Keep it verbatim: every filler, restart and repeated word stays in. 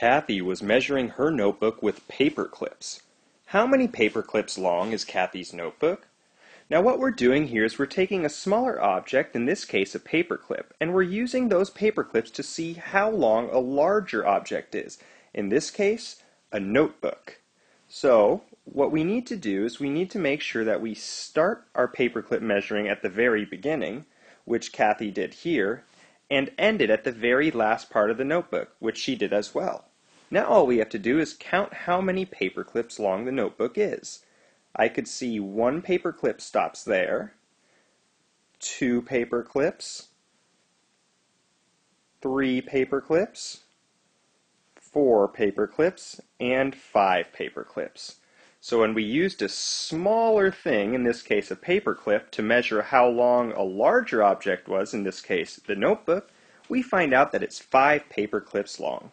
Kathy was measuring her notebook with paper clips. How many paper clips long is Kathy's notebook? Now what we're doing here is we're taking a smaller object, in this case a paperclip, and we're using those paperclips to see how long a larger object is, in this case a notebook. So what we need to do is we need to make sure that we start our paperclip measuring at the very beginning, which Kathy did here, and end it at the very last part of the notebook, which she did as well. Now all we have to do is count how many paperclips long the notebook is. I could see one paper clip stops there, two paper clips, three paper clips, four paper clips, and five paper clips. So when we used a smaller thing, in this case a paper clip, to measure how long a larger object was, in this case the notebook, we find out that it's five paper clips long.